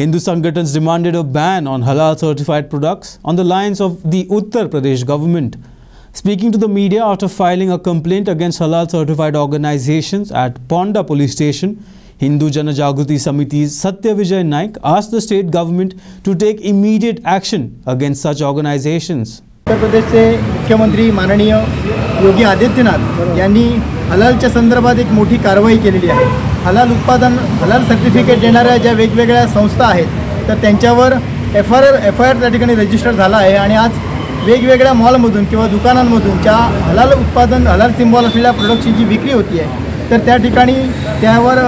Hindu Sanghatans demanded a ban on halal certified products on the lines of the Uttar Pradesh government. Speaking to the media after filing a complaint against halal certified organizations at Ponda police station, Hindu Jana Jagruti Samiti's Satya Vijay Naik asked the state government to take immediate action against such organizations. Uttar Pradesh से मुख्यमंत्री माननीय योगी आदित्यनाथ यांनी हलालच्या संदर्भात एक मोठी कारवाई केलेली आहे। हलाल उत्पादन हलाल सर्टिफिकेट देणाऱ्या ज्या वेगवेगळ्या संस्था आहेत तर त्यांच्यावर एफ आय आर त्या ठिकाणी रजिस्टर झाला आहे आणि आज वेगवेगळ्या मॉलमधून किंवा दुकानांमधून ज्या हलाल उत्पादन हलाल सिम्बॉल असलेल्या प्रोडक्टची जी विक्री होती आहे तर त्या ठिकाणी त्यावर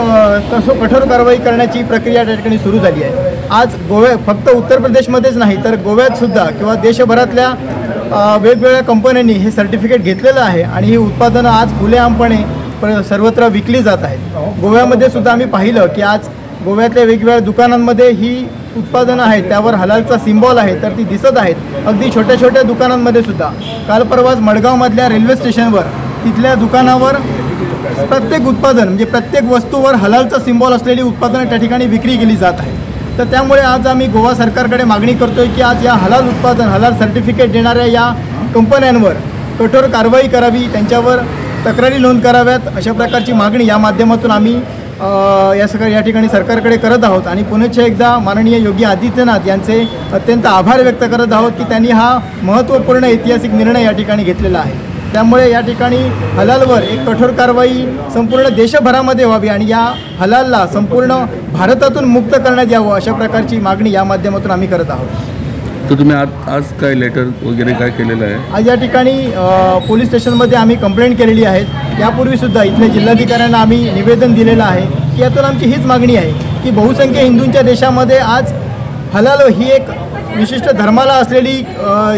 कठोर कारवाई करण्याची प्रक्रिया त्या ठिकाणी सुरू झाली आहे। आज गोव्या फक्त उत्तर प्रदेशमध्येच नाही तर गोव्यात सुद्धा किंवा देशभरातल्या वेगवेगळ्या कंपन्यांनी हे सर्टिफिकेट घेतलेलं आहे आणि ही उत्पादनं आज खुलेआमपणे सर्वत्र विकली जात आहेत। गोव्यामध्ये सुद्धा आम्ही पाहिलं की आज गोव्यातल्या वेगवेगळ्या दुकानांमध्ये ही उत्पादनं आहेत त्यावर हलालचा सिम्बॉल आहे तर ती दिसत आहेत अगदी छोट्या छोट्या दुकानांमध्ये सुद्धा। काल परवाच मडगावमधल्या रेल्वे स्टेशनवर तिथल्या दुकानावर प्रत्येक उत्पादन म्हणजे प्रत्येक वस्तूवर हलालचा सिम्बॉल असलेली उत्पादनं त्या ठिकाणी विक्री केली जात आहेत। तर त्यामुळे आज आम्ही गोवा सरकारकडे मागणी करतोय की आज या हलाल उत्पादन हलाल सर्टिफिकेट देणाऱ्या या कंपन्यांवर कठोर कारवाई करावी, त्यांच्यावर तक्रारी नोंद कराव्यात अशा प्रकारची मागणी या माध्यमातून आम्ही या ठिकाणी सरकारकडे करत आहोत आणि पुन्हा एकदा माननीय योगी आदित्यनाथ यांचे अत्यंत आभार व्यक्त करत आहोत की त्यांनी हा महत्त्वपूर्ण ऐतिहासिक निर्णय या ठिकाणी घेतलेला आहे। त्यामुळे या ठिकाणी हलालवर एक कठोर कारवाई संपूर्ण देशभरामध्ये व्हावी आणि या हलालला संपूर्ण भारतातून मुक्त करण्यात यावं अशा प्रकारची मागणी या माध्यमातून आम्ही करत आहोत। तर तुम्ही आज काय लेटर वगैरे काय केलेलं आहे? आज या ठिकाणी पोलीस स्टेशनमध्ये आम्ही कंप्लेंट केलेली आहे। यापूर्वीसुद्धा इथल्या जिल्हाधिकाऱ्यांना आम्ही निवेदन दिलेलं आहे की यातून आमची हीच मागणी आहे की बहुसंख्य हिंदूंच्या देशामध्ये आज हलाल ही एक विशिष्ट धर्माला असलेली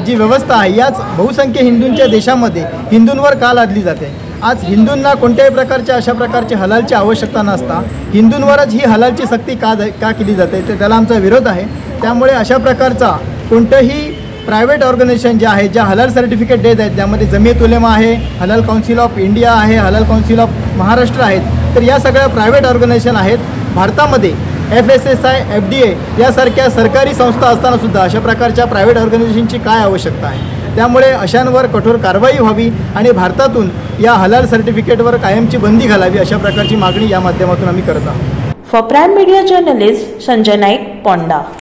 जी व्यवस्था आहे याच बहुसंख्य हिंदूंच्या देशामध्ये हिंदूंवर का लादली जाते। आज हिंदूंना कोणत्याही प्रकारच्या अशा प्रकारची हलालची आवश्यकता नसता हिंदूंवरच ही हलालची सक्ती का केली जाते तर त्याला आमचा विरोध आहे। त्यामुळे अशा प्रकारचा कोणतंही प्रायव्हेट ऑर्गनायझेशन जे आहे ज्या हलाल सर्टिफिकेट देत आहेत त्यामध्ये जमियत उलेमा आहे, हलाल काउन्सिल ऑफ इंडिया आहे, हलाल काउन्सिल ऑफ महाराष्ट्र आहेत तर या सगळ्या प्रायव्हेट ऑर्गनायझेशन आहेत। भारतामध्ये FSSAI, FDA यासारख्या सरकारी संस्था असतानासुद्धा अशा प्रकारच्या प्रायव्हेट ऑर्गनायझेशनची काय आवश्यकता आहे। त्यामुळे अशांवर कठोर कारवाई व्हावी आणि भारतातून या हलाल सर्टिफिकेटवर कायमची बंदी घालावी अशा प्रकारची मागणी या माध्यमातून आम्ही करत आहोत। For prime media journalist Sanjay Naik, Ponda.